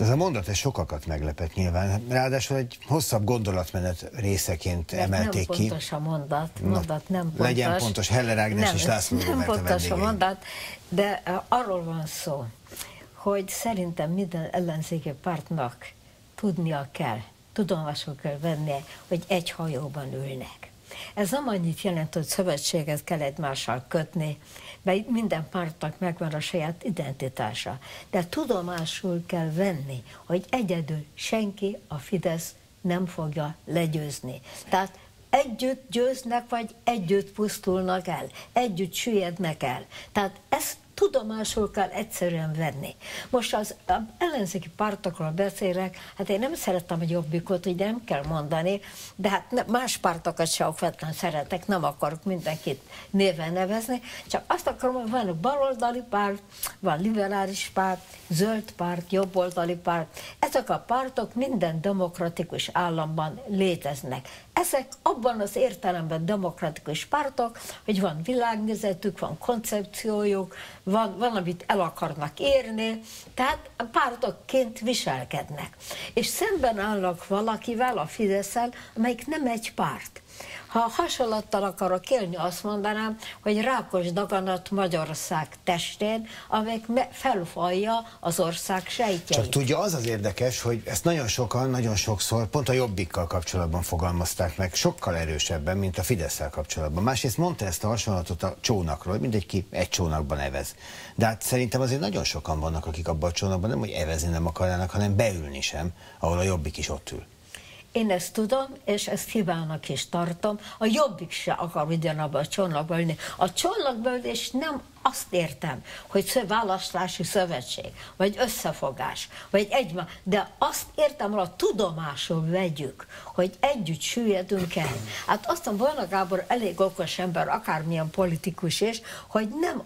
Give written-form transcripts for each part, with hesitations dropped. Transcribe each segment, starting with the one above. Hát ez a mondat, ez sokakat meglepett nyilván. Ráadásul egy hosszabb gondolatmenet részeként emelték ki. Nem pontos a mondat nem pontos. Legyen pontos, Heller Ágnes és László Róbert. Nem pontos a mondat, de arról van szó, hogy szerintem minden ellenzéki pártnak tudnia kell, tudomásul kell vennie, hogy egy hajóban ülnek. Ez nem annyit jelent, hogy szövetséget kell egymással kötni, mert minden pártnak megvan a saját identitása. De tudomásul kell venni, hogy egyedül senki a Fidesz nem fogja legyőzni. Tehát együtt győznek, vagy együtt pusztulnak el, együtt süllyednek el. Tehát ezt tudomásul kell egyszerűen venni. Most az ellenzéki pártokról beszélek, hát én nem szerettem a Jobbikot, ugye nem kell mondani, de hát más pártokat se okvetlen szeretek, nem akarok mindenkit néven nevezni, csak azt akarom, hogy van a baloldali párt, van liberális párt, zöld párt, jobboldali párt. Ezek a pártok minden demokratikus államban léteznek. Ezek abban az értelemben demokratikus pártok, hogy van világnézetük, van koncepciójuk, van, amit el akarnak érni, tehát a pártokként viselkednek. És szemben állnak valakivel, a Fidesz-el, amelyik nem egy párt. Ha hasonlattal akarok élni, azt mondanám, hogy rákos daganat Magyarország testén, amelyik felfalja az ország sejtjeit. Csak tudja, az az érdekes, hogy ezt nagyon sokan, nagyon sokszor, pont a Jobbikkal kapcsolatban fogalmazták meg, sokkal erősebben, mint a Fidesz-szel kapcsolatban. Másrészt mondta ezt a hasonlatot a csónakról, mindegy ki egy csónakban evez. De hát szerintem azért nagyon sokan vannak, akik abban a csónakban nem, hogy evezni nem akarnának, hanem beülni sem, ahol a Jobbik is ott ül. Én ezt tudom, és ezt hibának is tartom. A Jobbik se akar ugyanabba a csónakba ülni. A csónakba ülés nem azt értem, hogy választási szövetség, vagy összefogás, vagy egymás, de azt értem, hogy a tudomáson vegyük, hogy együtt süllyedünk el. Hát aztán Vona Gábor elég okos ember, akármilyen politikus is, hogy nem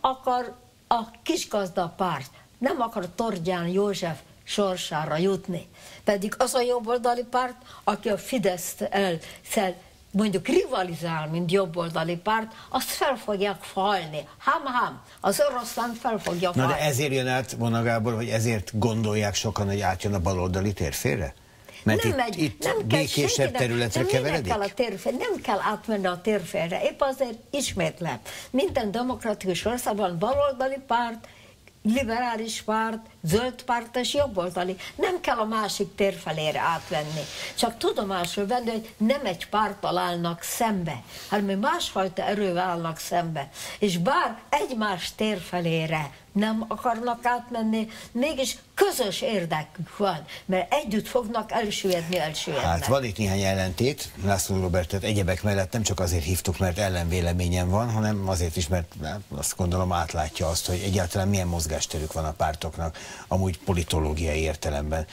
akar a kisgazda párt, nem akar Tordján József sorsára jutni. Pedig az a jobboldali párt, aki a Fidesz-szel mondjuk rivalizál, mint jobboldali párt, azt fel fogják falni. Ham-ham, az oroszlán fel fogja falni. Na de ezért jön át, Vona Gábor, hogy ezért gondolják sokan, hogy átjön a baloldali térfélre? Mert itt békésebb területre keveredik? Nem kell átmenni a térfélre. Épp azért ismétlem. Minden demokratikus országban baloldali párt, liberális párt, zöld párt és jobboldali. Nem kell a másik térfelére átvenni. Csak tudomásul venni, hogy nem egy párttal állnak szembe, hanem másfajta erővel állnak szembe. És bár egymás térfelére nem akarnak átmenni, mégis közös érdekük van, mert együtt fognak elsüllyedni. Hát van itt néhány ellentét, László Róbertet egyebek mellett nem csak azért hívtuk, mert ellenvéleményen van, hanem azért is, mert azt gondolom átlátja azt, hogy egyáltalán milyen mozgásterük van a pártoknak, amúgy politológiai értelemben.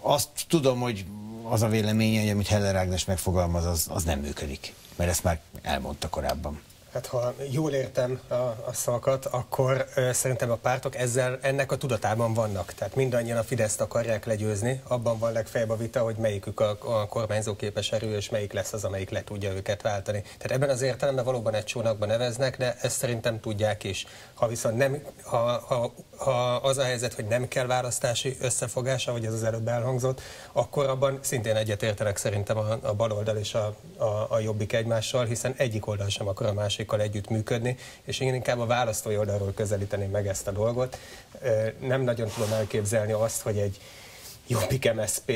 Azt tudom, hogy az a véleménye, hogy amit Heller Ágnes megfogalmaz, az nem működik, mert ezt már elmondta korábban. Hát ha jól értem a szavakat, akkor szerintem a pártok ennek a tudatában vannak. Tehát mindannyian a Fideszt akarják legyőzni, abban van legfeljebb a vita, hogy melyikük a kormányzóképes erő, és melyik lesz az, amelyik le tudja őket váltani. Tehát ebben az értelemben valóban egy csónakban neveznek, de ezt szerintem tudják is. Ha viszont nem, ha az a helyzet, hogy nem kell választási összefogása, vagy ez az előbb elhangzott, akkor abban szintén egyetértenek szerintem a baloldal és a Jobbik egymással, hiszen egyik oldal sem akar a másik együttműködni, és én inkább a választói oldalról közelíteném meg ezt a dolgot. Nem nagyon tudom elképzelni azt, hogy egy Jobbik MSZP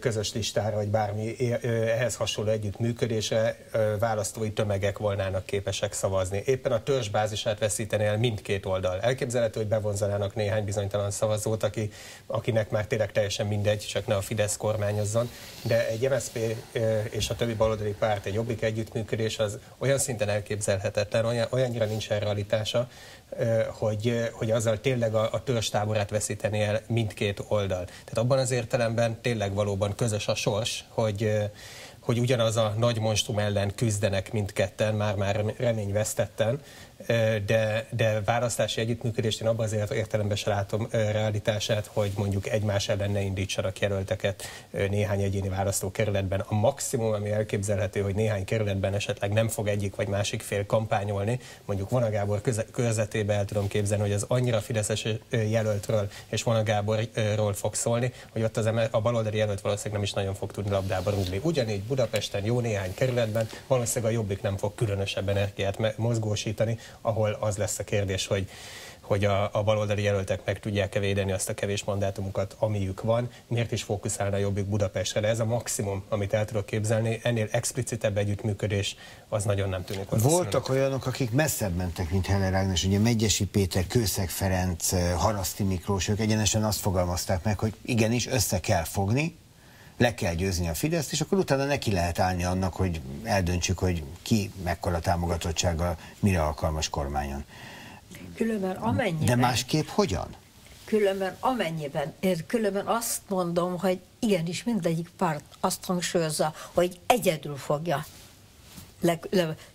közös listára, vagy bármi ehhez hasonló együttműködésre választói tömegek volnának képesek szavazni. Éppen a törzsbázisát veszíteni el mindkét oldal. Elképzelhető, hogy bevonzanának néhány bizonytalan szavazót, akinek már tényleg teljesen mindegy, csak ne a Fidesz kormányozzon. De egy MSZP és a többi baloldali párt, egy Jobbik együttműködés az olyan szinten elképzelhetetlen, olyannyira nincsen realitása, hogy azzal tényleg a törzstáborát veszíteni el mindkét oldal. Tehát abban az értelemben tényleg valóban közös a sors, hogy ugyanaz a nagy monstrum ellen küzdenek mindketten, már reményvesztetten, de választási együttműködést én abban az értelemben se látom realitását, hogy mondjuk egymás ellen ne indítsanak jelölteket néhány egyéni választókerületben. A maximum, ami elképzelhető, hogy néhány kerületben esetleg nem fog egyik vagy másik fél kampányolni, mondjuk Vona Gábor körzetében el tudom képzelni, hogy az annyira fideszes jelöltről és Vona Gáborról fog szólni, hogy ott a baloldali jelölt valószínűleg nem is nagyon fog tudni labdába rúgni. Ugyanígy Budapesten jó néhány kerületben valószínűleg a Jobbik nem fog különösebb energiát mozgósítani, ahol az lesz a kérdés, hogy a baloldali jelöltek meg tudják-e védeni azt a kevés mandátumukat, amiük van, miért is fókuszálna a Jobbik Budapestre, de ez a maximum, amit el tudok képzelni, ennél explicitebb együttműködés az nagyon nem tűnik. Voltak olyanok, akik messzebb mentek, mint Heller Ágnes, ugye Megyesi Péter, Kőszeg Ferenc, Haraszti Miklós, ők egyenesen azt fogalmazták meg, hogy igenis össze kell fogni, le kell győzni a Fideszt, és akkor utána neki lehet állni annak, hogy eldöntsük, hogy ki mekkora támogatottsággal mire alkalmas kormányon. Különben amennyiben, de másképp hogyan? Különben azt mondom, hogy igenis mindegyik párt azt hangsúlyozza, hogy egyedül fogja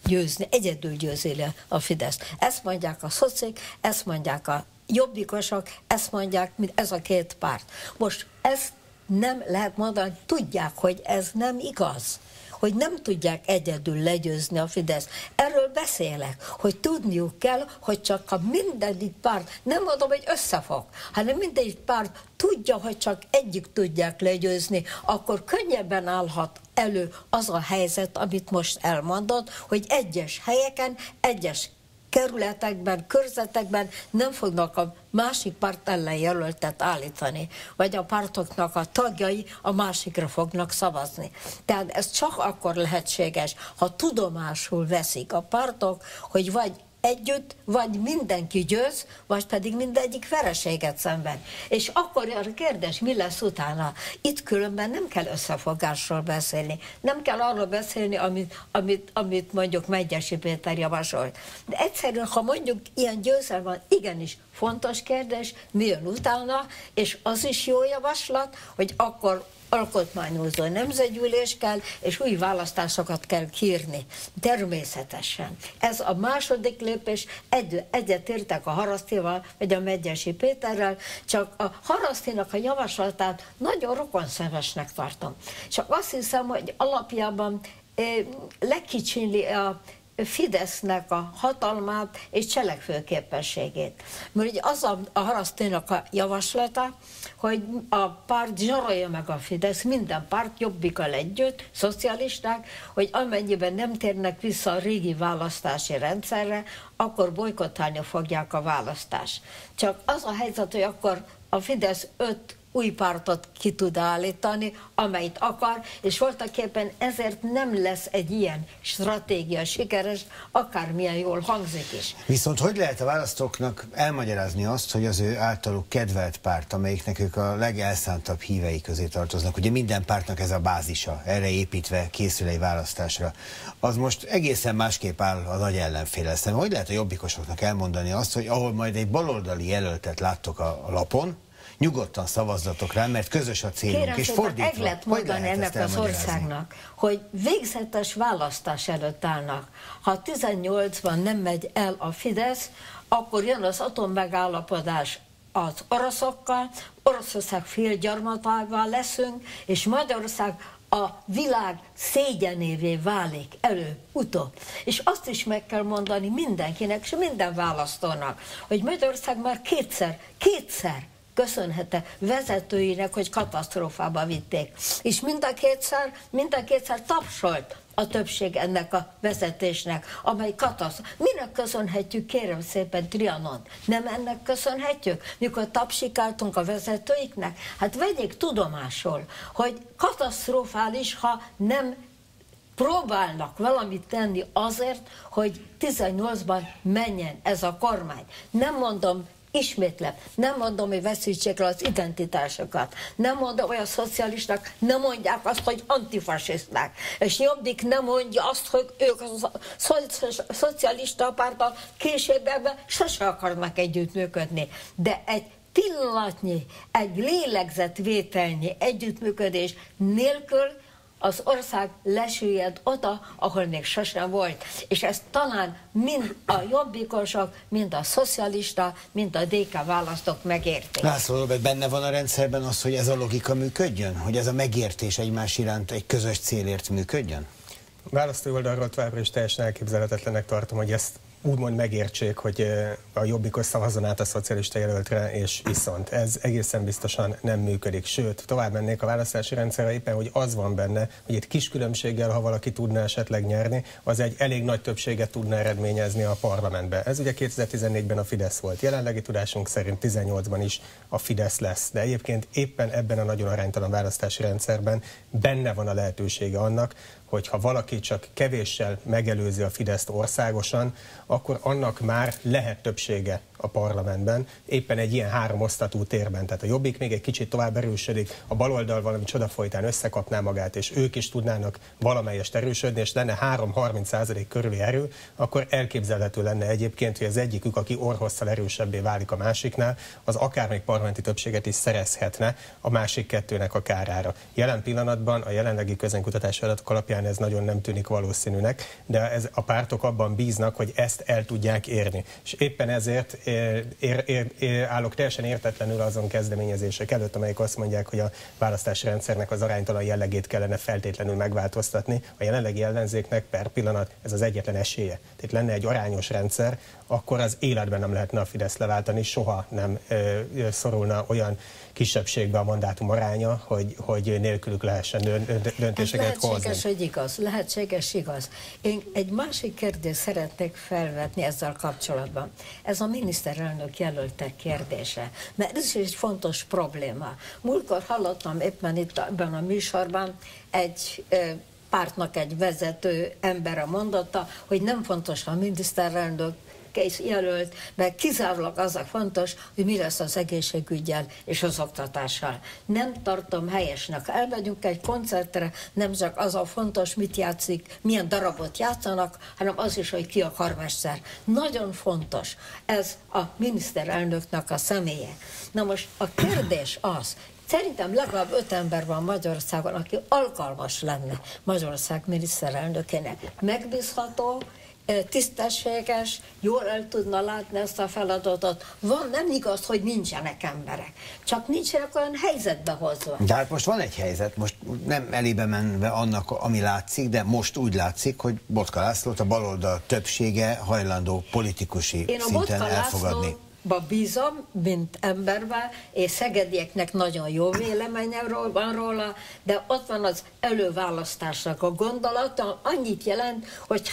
győzni, egyedül győzi le a Fideszt. Ezt mondják a szocik, ezt mondják a jobbikosok, ezt mondják, mint ez a két párt. Most ezt nem lehet mondani, tudják, hogy ez nem igaz, hogy nem tudják egyedül legyőzni a Fidesz. Erről beszélek, hogy tudniuk kell, hogy csak a mindegyik párt, nem mondom, hogy összefog, hanem mindegyik párt tudja, hogy csak egyik tudják legyőzni, akkor könnyebben állhat elő az a helyzet, amit most elmondott, hogy egyes helyeken, egyes kerületekben, körzetekben nem fognak a másik párt ellen jelöltet állítani, vagy a pártoknak a tagjai a másikra fognak szavazni. Tehát ez csak akkor lehetséges, ha tudomásul veszik a pártok, hogy vagy együtt, vagy mindenki győz, vagy pedig mindegyik vereséget szenved. És akkor a kérdés, mi lesz utána? Itt különben nem kell összefogásról beszélni. Nem kell arról beszélni, amit mondjuk Megyesi Péter javasol. De egyszerűen, ha mondjuk ilyen győzelem van, igenis fontos kérdés, mi jön utána, és az is jó javaslat, hogy akkor alkotmányozó nemzetgyűlés kell, és új választásokat kell kírni. Természetesen. Ez a második lépés, egyetértek a Harasztival, vagy a Megyesi Péterrel, csak a Harasztinak a javaslatát nagyon rokonszemesnek tartom. Csak azt hiszem, hogy alapjában lekicsinli a Fidesznek a hatalmát és cselekvőképességét. Mert ugye az a Harasztinak a javaslata, hogy a párt zsarolja meg a Fidesz, minden párt Jobbikkal együtt, szocialisták, hogy amennyiben nem térnek vissza a régi választási rendszerre, akkor bojkottálni fogják a választást. Csak az a helyzet, hogy akkor a Fidesz 5 új pártot ki tud állítani, amelyet akar, és voltaképpen ezért nem lesz egy ilyen stratégia sikeres, akármilyen jól hangzik is. Viszont hogy lehet a választóknak elmagyarázni azt, hogy az ő általuk kedvelt párt, amelyiknek ők a legelszántabb hívei közé tartoznak, ugye minden pártnak ez a bázisa, erre építve készül egy választásra, az most egészen másképp áll a nagy ellenféllel szemben. Hogy lehet a jobbikosoknak elmondani azt, hogy ahol majd egy baloldali jelöltet láttok a lapon, nyugodtan szavazzatok rá, mert közös a célunk. Kérem, és fordítva, meg lehet mondani ennek az országnak, hogy végzetes választás előtt állnak. Ha 18-ban nem megy el a Fidesz, akkor jön az atommegállapodás az oroszokkal, Oroszország félgyarmatává leszünk, és Magyarország a világ szégyenévé válik előbb-utóbb. És azt is meg kell mondani mindenkinek, és minden választónak, hogy Magyarország már kétszer köszönhette vezetőinek, hogy katasztrófába vitték. És mind a kétszer tapsolt a többség ennek a vezetésnek, amely katasztrófa. Minek köszönhetjük, kérem szépen, Trianont? Nem ennek köszönhetjük? Mikor tapsikáltunk a vezetőiknek? Hát vegyék tudomásul, hogy katasztrofális, ha nem próbálnak valamit tenni azért, hogy 18-ban menjen ez a kormány. Nem mondom, hogy veszítsék le az identitásokat. Nem mondom, olyan szocialisták nem mondják azt, hogy antifasiszták. És Jobbik nem mondja azt, hogy ők a szocialista párttal később ebben sose akarnak együttműködni. De egy pillanatnyi, egy lélegzetvételnyi együttműködés nélkül az ország lesüllyed oda, ahol még sosem volt. És ezt talán mind a jobbikosok, mind a szocialista, mind a DK választók megérték. László Róbert, benne van a rendszerben az, hogy ez a logika működjön? Hogy ez a megértés egymás iránt egy közös célért működjön? Választói oldalról továbbra is teljesen elképzelhetetlennek tartom, hogy ezt úgymond megértsék, hogy a jobbikos szavazzon át a szocialista jelöltre, és viszont ez egészen biztosan nem működik. Sőt, tovább mennék a választási rendszerre éppen, hogy az van benne, hogy itt kis különbséggel, ha valaki tudná esetleg nyerni, az egy elég nagy többséget tudna eredményezni a parlamentbe. Ez ugye 2014-ben a Fidesz volt. Jelenlegi tudásunk szerint 18-ban is a Fidesz lesz. De egyébként éppen ebben a nagyon aránytalan választási rendszerben benne van a lehetősége annak, hogyha valaki csak kevéssel megelőzi a Fideszt országosan, akkor annak már lehet többsége a parlamentben, éppen egy ilyen háromosztatú térben. Tehát a Jobbik még egy kicsit tovább erősödik, a baloldal valami csodafolytán összekapná magát, és ők is tudnának valamelyest erősödni, és lenne 3-30% körüli erő, akkor elképzelhető lenne egyébként, hogy az egyikük, aki orhosszal erősebbé válik a másiknál, az akár még parlamenti többséget is szerezhetne a másik kettőnek a kárára. Jelen pillanatban a jelenlegi közönkutatási adatok alapján ez nagyon nem tűnik valószínűnek, de ez, a pártok abban bíznak, hogy ezt el tudják érni. És éppen ezért állok teljesen értetlenül azon kezdeményezések előtt, amelyek azt mondják, hogy a választási rendszernek az aránytalan jellegét kellene feltétlenül megváltoztatni. A jelenlegi ellenzéknek per pillanat ez az egyetlen esélye. Tehát lenne egy arányos rendszer, akkor az életben nem lehetne a Fidesz leváltani, soha nem szorulna olyan kisebbségbe a mandátum aránya, hogy nélkülük lehessen döntéseket hozni. Lehetséges, hogy igaz. Lehetséges, igaz. Én egy másik kérdést szeretnék felvetni ezzel kapcsolatban. Ez a miniszterelnök jelöltek kérdése. Mert ez is egy fontos probléma. Múltkor hallottam éppen itt ebben a műsorban egy pártnak egy vezető embere mondotta, hogy nem fontos a miniszterelnök jelölt, mert kizárólag az a fontos, hogy mi lesz az egészségüggyel és az oktatással. Nem tartom helyesnek. Elmegyünk egy koncertre, nem csak az a fontos, mit játszik, milyen darabot játszanak, hanem az is, hogy ki a karmester. Nagyon fontos ez a miniszterelnöknek a személye. Na most a kérdés az, szerintem legalább 5 ember van Magyarországon, aki alkalmas lenne Magyarország miniszterelnökének. Megbízható, tisztességes, jól el tudna látni ezt a feladatot. Van, nem igaz, hogy nincsenek emberek. Csak nincsenek olyan helyzetbe hozva. De hát most van egy helyzet, most nem elébe menve annak, ami látszik, de most úgy látszik, hogy Botka Lászlót a baloldal többsége hajlandó politikusi szinten elfogadni. Én a Botka Lászlóba bízom, mint emberben, és szegedieknek nagyon jó véleményem van róla, de ott van az előválasztásnak a gondolata, annyit jelent, hogy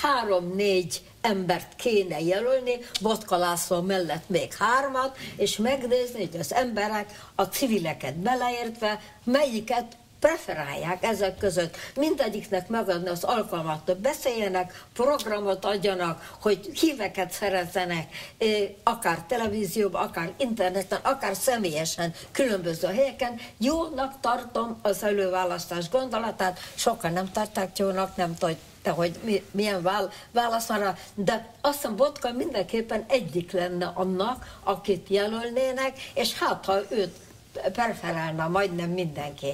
3-4 embert kéne jelölni, Botka László mellett még 3-at, és megnézni, hogy az emberek, a civileket beleértve, melyiket preferálják ezek között. Mindegyiknek megadni az alkalmat, hogy beszéljenek, programot adjanak, hogy híveket szerezzenek, akár televízióban, akár interneten, akár személyesen, különböző helyeken. Jónak tartom az előválasztás gondolatát, sokan nem tartják jónak, nem tudják, hogy milyen válasz van rá, de azt hiszem Botka mindenképpen egyik lenne annak, akit jelölnének, és hát ha őt preferálna majdnem mindenki.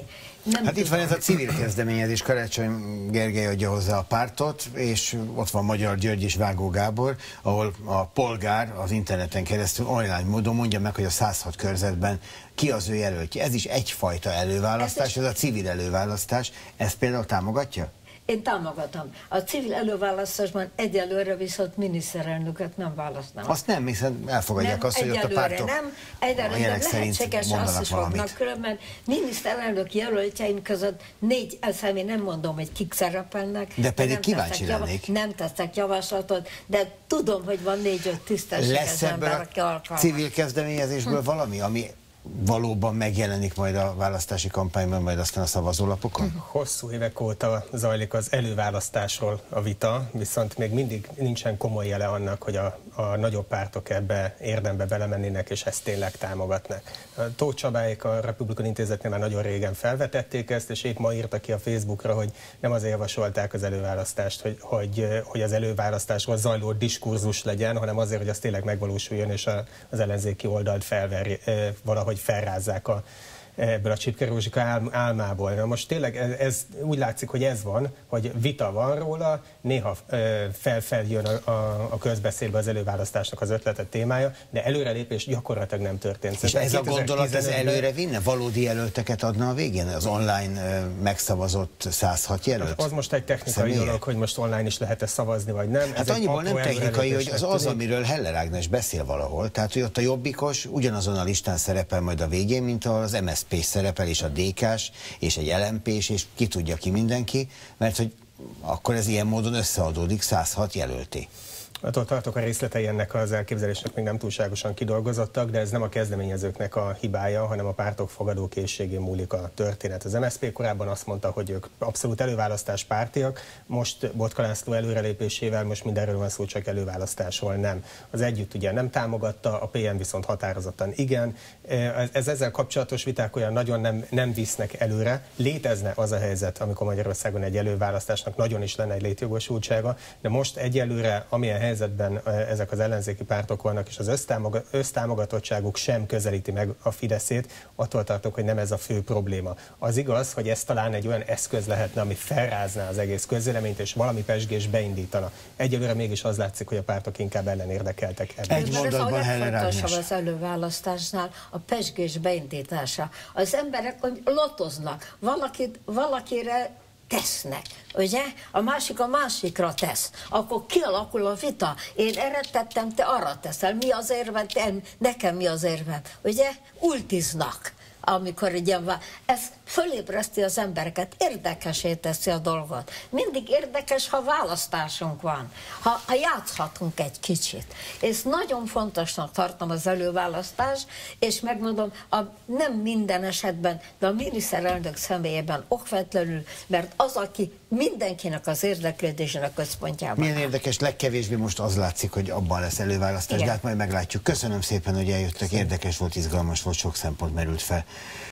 Nem hát tudom. Itt van ez a civil kezdeményezés, Karácsony Gergely adja hozzá a pártot, és ott van Magyar György és Vágó Gábor, ahol a polgár az interneten keresztül online módon mondja meg, hogy a 106 körzetben ki az ő jelöltje. Ez is egyfajta előválasztás, ez a civil előválasztás. Ezt például támogatja? Én támogatom. A civil előválasztásban egyelőre viszont miniszterelnöket nem választanak. Azt nem, hiszen elfogadják nem, azt, hogy ott a pártok nem, egyelőre lehetséges, azt is fognak, különben miniszterelnök jelöltjeim között 4 személy, nem mondom, hogy kik szerepelnek. De pedig kíváncsi lennék. Nem teszek javaslatot, de tudom, hogy van 4-5 tisztességes ember, aki alkalmas. Lesz civil kezdeményezésből valami, ami valóban megjelenik majd a választási kampányban, majd aztán a szavazólapokon? Hosszú évek óta zajlik az előválasztásról a vita, viszont még mindig nincsen komoly jele annak, hogy a nagyobb pártok ebbe érdembe belemennének, és ezt tényleg támogatnak. Tóth Csabáék a Republikon Intézetnél már nagyon régen felvetették ezt, és épp ma írta ki a Facebookra, hogy nem azért javasolták az előválasztást, hogy az előválasztásról zajló diskurzus legyen, hanem azért, hogy az tényleg megvalósuljon, és az ellenzéki oldalt felverje, valahogy felrázzák a ebből a Csipke-Rózsika álmából. Na most tényleg ez úgy látszik, hogy ez van, hogy vita van róla, néha felfeljön a közbeszédbe az előválasztásnak az ötletet témája, de előrelépés gyakorlatilag nem történt. És ez a gondolat ez előre vinne? Valódi jelölteket adna a végén? Az online megszavazott 106 jelölt? Az most egy technikai dolog, hogy most online is lehet-e szavazni, vagy nem. Hát annyiból nem technikai, hogy az, amiről Heller Ágnes beszél valahol, tehát hogy ott a jobbikos ugyanazon a listán szerepel majd a végén, mint az MSZP szerepel, és a DK-s, és egy LMP-s, és ki tudja ki mindenki, mert hogy akkor ez ilyen módon összeadódik 106 jelölté. Attól tartok, a részletei ennek az elképzelésnek még nem túlságosan kidolgozottak, de ez nem a kezdeményezőknek a hibája, hanem a pártok fogadókészségén múlik a történet. Az MSZP korábban azt mondta, hogy ők abszolút előválasztás pártiak, most Botka László előrelépésével most mindenről van szó, csak előválasztásról nem. Az Együtt ugye nem támogatta, a PM viszont határozottan igen. Ez ezzel kapcsolatos viták olyan nagyon nem visznek előre. Létezne az a helyzet, amikor Magyarországon egy előválasztásnak nagyon is lenne egy létjogosultsága, de most egyelőre, amilyen helyzetben ezek az ellenzéki pártok vannak, és az össztámogatottságuk sem közelíti meg a Fideszét, attól tartok, hogy nem ez a fő probléma. Az igaz, hogy ez talán egy olyan eszköz lehetne, ami felrázná az egész közvéleményt, és valami pezsgés beindítana. Egyelőre mégis az látszik, hogy a pártok inkább ellenérdekeltek ebben. Egy mondatban fontosabb az előválasztásnál a pezsgés beindítása. Az emberek lotoznak, valakire tesznek, ugye? A másik a másikra tesz. Akkor kialakul a vita. Én erre tettem, te arra teszel. Mi az érvem, nekem mi az érvem. Ugye? Ultiznak, amikor ugye van. Ez fölébreszti az embereket, érdekesé teszi a dolgot. Mindig érdekes, ha választásunk van, ha játszhatunk egy kicsit. És nagyon fontosnak tartom az előválasztás, és megmondom, nem minden esetben, de a miniszterelnök személyében okvetlenül, mert az, aki mindenkinek az érdeklődésének központjában. Milyen érdekes, legkevésbé most az látszik, hogy abban lesz előválasztás, de hát majd meglátjuk. Köszönöm szépen, hogy eljöttek, érdekes volt, izgalmas volt, sok szempont merült fel.